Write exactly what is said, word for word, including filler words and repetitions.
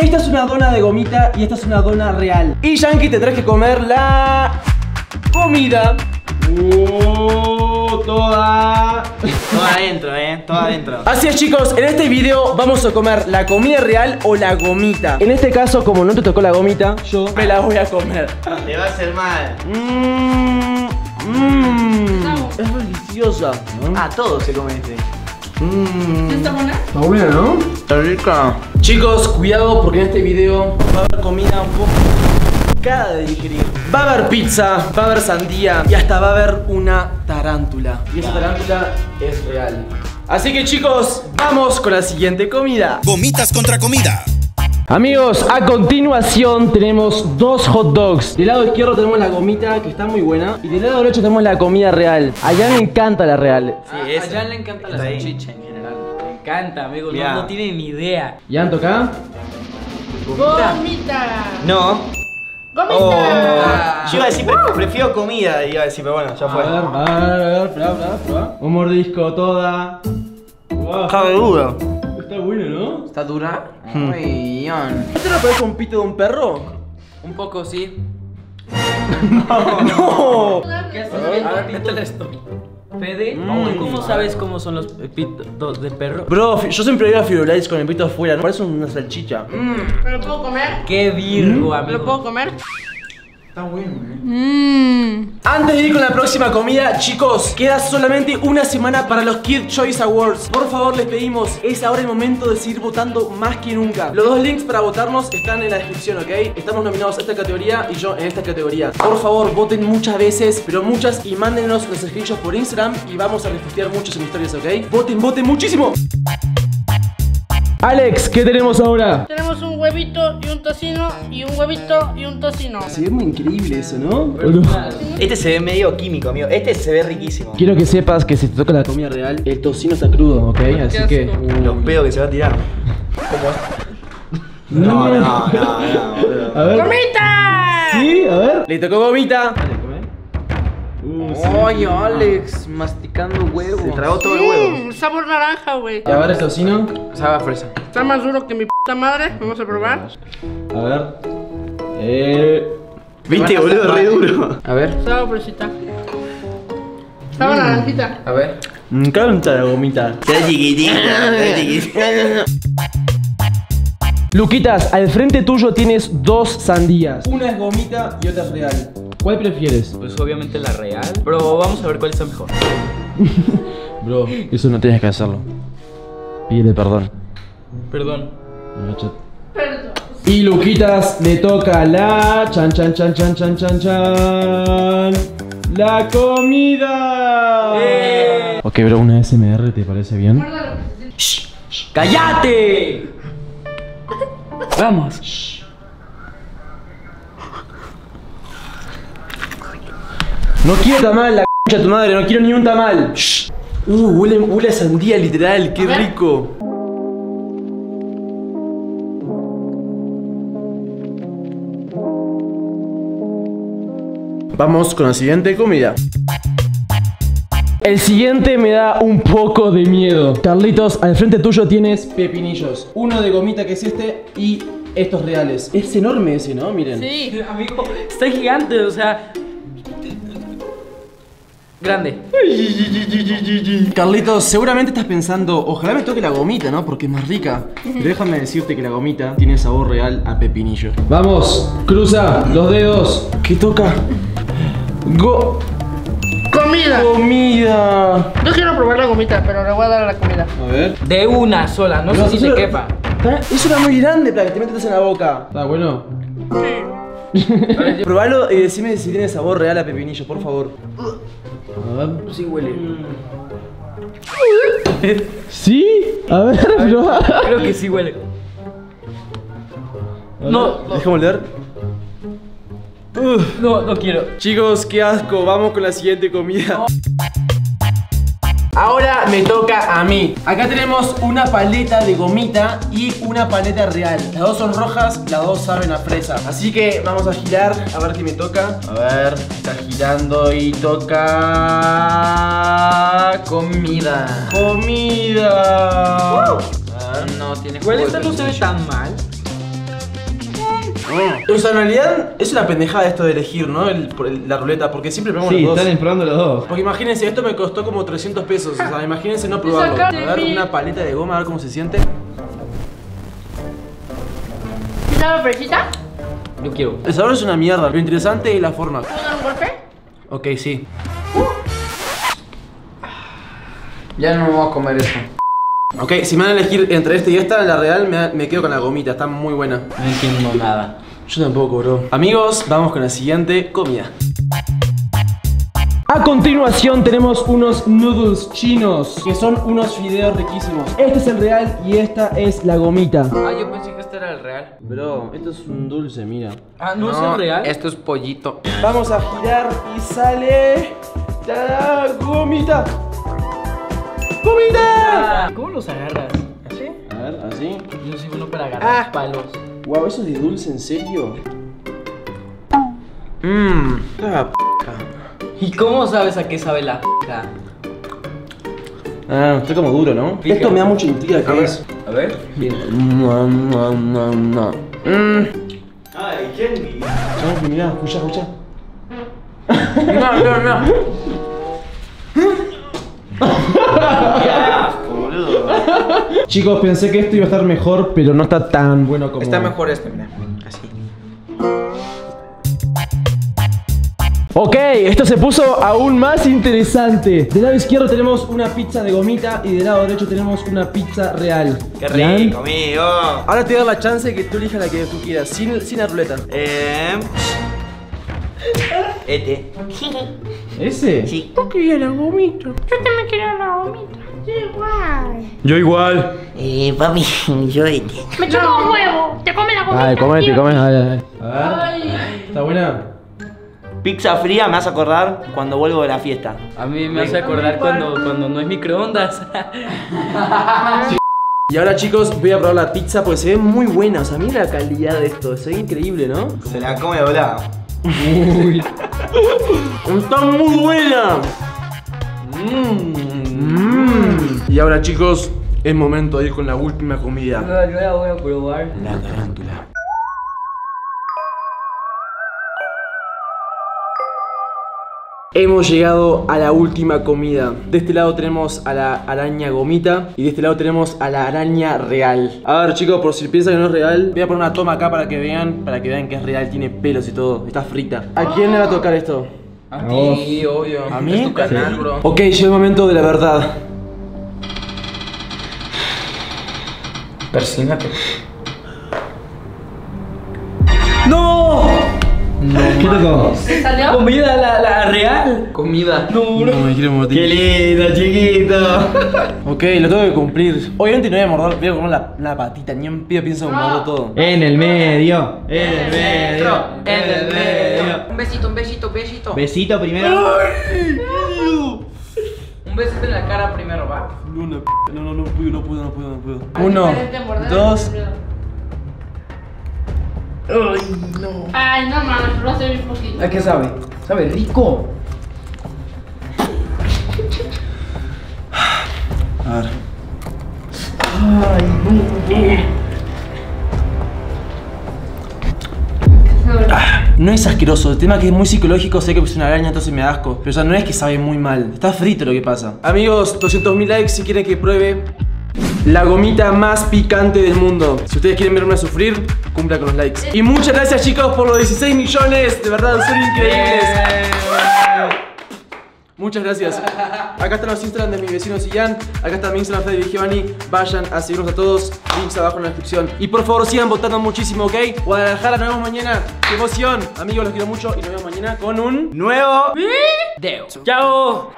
Esta es una dona de gomita y esta es una dona real. Y Yankee, tendrás que comer la comida. Oh, toda Toda adentro, eh, toda adentro. Así es, chicos, en este video vamos a comer la comida real o la gomita. En este caso, como no te tocó la gomita, yo me la voy a comer. Te va a hacer mal. Mmm, mmm, es deliciosa, ¿no? Ah, todo se come este. Mmm. ¿Está buena? Está buena, ¿no? Está rica. Chicos, cuidado porque en este video va a haber comida un poco complicada de digerir. Va a haber pizza, va a haber sandía y hasta va a haber una tarántula. Y esa tarántula es real. Así que, chicos, vamos con la siguiente comida. Gomitas contra comida. Amigos, a continuación tenemos dos hot dogs. Del lado izquierdo tenemos la gomita, que está muy buena. Y del lado derecho tenemos la comida real. A Jan le encanta la real. Sí, ah, a Jan le encanta la salchicha en general. Le encanta, amigo, no, no tiene ni idea. ¿Jan toca? Gomita. Gomita. No. Gomita. Oh. Yo iba a decir, pre prefiero comida, iba a decir, pero bueno, ya fue. A ver, a ver, a ver, prueba, prueba, prueba. Un mordisco toda. Wow. Está dura. Está buena, ¿no? Está dura. Muy bien. ¿No te lo parece un pito de un perro? Un poco, sí. ¡No! ¡No! ¿Qué haces? A ver, métale esto. Fede, mm. ¿cómo sabes cómo son los pitos de perro? Bro, yo siempre veo a Firulais con el pito afuera, ¿no? Parece una salchicha. Mm. ¿Me lo puedo comer? ¡Qué virgo, mm. amigo! ¿Me lo puedo comer? Está bueno, eh. Mm. Antes de ir con la próxima comida, chicos, queda solamente una semana para los Kid Choice Awards. Por favor, les pedimos, es ahora el momento de seguir votando más que nunca. Los dos links para votarnos están en la descripción, ¿ok? Estamos nominados a esta categoría y yo en esta categoría. Por favor, voten muchas veces, pero muchas, y mándenos los screenshots por Instagram y vamos a repostear muchos en historias, ¿ok? Voten, voten muchísimo. Alex, ¿qué tenemos ahora? Tenemos un huevito y un tocino y un huevito y un tocino. Se ve muy increíble eso, ¿no? Este se ve medio químico, amigo. Este se ve riquísimo. Quiero que sepas que si te toca la comida real, el tocino está crudo, ¿ok? Así que... los pedos que se va a tirar. ¿Cómo? No, no, no, no. A ver. ¡Gomita! Sí, a ver. Le tocó gomita. Oye, Alex, masticando huevo. Se tragó todo el huevo. Sabor naranja, güey. ¿Y ahora el tocino? Sabe a fresa. Está más duro que mi puta madre. Vamos a probar. A ver. Eh. Viste, boludo, re duro. A ver. Sabe a fresita. Sabe a naranjita. A ver. Me encanta la gomita. Está chiquitita. Está chiquitita. Luquitas, al frente tuyo tienes dos sandías. Una es gomita y otra es real. ¿Cuál prefieres? Pues obviamente la real. Bro, vamos a ver cuál está mejor. Bro, eso no tienes que hacerlo. Pídele perdón. Perdón. Perdón. Y Luquitas le toca la... Chan, chan, chan, chan, chan, chan, chan. ¡La comida! ¡Eh! Ok, bro, una S M R, ¿te parece bien? ¡Shh! ¡Cállate! Vamos. Shh. No quiero tamal, la c*** de tu madre, no quiero ni un tamal. Shh. Uh, huele, huele a sandía literal, qué rico. Vamos con la siguiente comida. El siguiente me da un poco de miedo. Carlitos, al frente tuyo tienes pepinillos. Uno de gomita, que es este, y estos reales. Es enorme ese, ¿no? Miren. Sí, amigo, está gigante, o sea... grande. Carlitos, seguramente estás pensando, ojalá me toque la gomita, ¿no? Porque es más rica. Pero déjame decirte que la gomita tiene sabor real a pepinillo. Vamos, cruza los dedos. ¿Qué toca? Go... ¡comida! ¡Comida! Yo quiero probar la gomita, pero le voy a dar a la comida. A ver. De una sola, no, no sé si te quepa. Es una muy grande para que te metas en la boca. ¿Está bueno? Sí. Probalo y decime si tiene sabor real a pepinillo, por favor. A ver. Sí huele. ¿Sí? A ver, a ver, no. Creo que sí huele. No, no. Dejemos leer. Uf. No, no quiero. Chicos, qué asco. Vamos con la siguiente comida. No. Ahora me toca a mí. Acá tenemos una paleta de gomita y una paleta real. Las dos son rojas, las dos saben a fresa. Así que vamos a girar, a ver qué me toca. A ver, está girando y toca... comida. Comida. Uh. A ver, no tiene... ¿cuál está? No se ve tan mal. O sea, en realidad es una pendejada esto de elegir, ¿no? El, el, la ruleta, porque siempre probamos sí, los dos. Sí, están probando los dos. Porque imagínense, esto me costó como trescientos pesos. O sea, imagínense no probarlo. A ver, una paleta de goma, a ver cómo se siente. ¿Qué tal la fresita? Yo quiero. El sabor es una mierda. Lo interesante es la forma. ¿Puedo dar un golpe? Ok, sí. Ya no me voy a comer eso. Ok, si me van a elegir entre este y esta, la real me, me quedo con la gomita, está muy buena. No entiendo nada. Yo tampoco, bro. Amigos, vamos con la siguiente comida. A continuación tenemos unos noodles chinos, que son unos fideos riquísimos. Este es el real y esta es la gomita. Ah, yo pensé que este era el real. Bro, esto es un dulce, mira. Ah, ¿no, no es el real? Esto es pollito. Vamos a girar y sale... ¡Tará! ¡Gomita! ¡Gomita! ¿Cómo los agarras? ¿Así? A ver, así. Yo soy uno para agarrar ah. palos. Wow, ¿eso es de dulce, en serio? Mmm, la p***. ¿Y cómo sabes a qué sabe la p***? Ah, está como duro, ¿no? Fíjate. Esto me da mucha intriga, ¿qué es? A ver. Bien. No, no, no, no. Mm. Ay, Jenny. Ay, mirá, escuchá, escuchá. No, no, no. Chicos, pensé que esto iba a estar mejor, pero no está tan bueno como... Está mejor este, mira, así. Ok, esto se puso aún más interesante. Del lado izquierdo tenemos una pizza de gomita y del lado derecho tenemos una pizza real. ¡Qué rico, amigo! Ahora te voy a dar la chance de que tú elijas la que tú quieras, sin, sin la ruleta. Eh... Este. ¿Ese? Sí. Yo quería la gomita. Yo también quería la gomita. Yo igual. Yo igual. Eh, papi, yo este. Me chupo no. un huevo. Te come la gomita. Ay, comete, come. A ver. ¿Está buena? Pizza fría me hace acordar cuando vuelvo de la fiesta. A mí me hace acordar cuando, cuando no es microondas. Sí. Y ahora chicos, voy a probar la pizza porque se ve muy buena. O sea, mira la calidad de esto. Se ve increíble, ¿no? Se la come doblada. Uy. Está muy buena. mm. Mm. Y ahora chicos, es momento de ir con la última comida. Yo, yo la voy a probar. La tarántula. Hemos llegado a la última comida. De este lado tenemos a la araña gomita y de este lado tenemos a la araña real. A ver chicos, por si piensan que no es real, voy a poner una toma acá para que vean, para que vean que es real, tiene pelos y todo, está frita. ¿A quién le va a tocar esto? A ti, obvio. ¿A mí? Es tu canal, bro. Ok, llegó el momento de la verdad. Persínate. ¡No! No, ¿qué tocó? ¿Se salió? Comida, la, la real. Comida. No, no. No me quiero morir. Qué lindo, chiquito. Ok, lo tengo que cumplir. Obviamente no voy a morder, voy a comer la, la patita. Ni en pie pienso morder no. todo. En el medio. En el medio. En el medio. Un besito, un besito, un besito. Besito primero. Ay, un besito en la cara primero, va. No, no, no, no puedo, no puedo, no puedo, no puedo. Uno, dos. Ay, no. Ay, no, mames, lo hace un poquito. ¿A qué sabe? Sabe rico. A ver. Ay, no. Ah, no es asqueroso. El tema es que es muy psicológico. Sé que es una araña, entonces me da asco. Pero ya no es que sabe muy mal. Está frito lo que pasa. Amigos, doscientos mil likes si quieren que pruebe la gomita más picante del mundo. Si ustedes quieren verme a sufrir, cumpla con los likes. Y muchas gracias chicos por los dieciséis millones. De verdad, son increíbles. Muchas gracias. Acá están los Instagram de mis vecinos y Jan. Acá está mi Instagram de Giovanni. Vayan a seguirnos a todos. Links abajo en la descripción. Y por favor sigan votando muchísimo, ¿ok? Guadalajara, nos vemos mañana. ¡Qué emoción! Amigos, los quiero mucho y nos vemos mañana con un nuevo video. ¡Chao!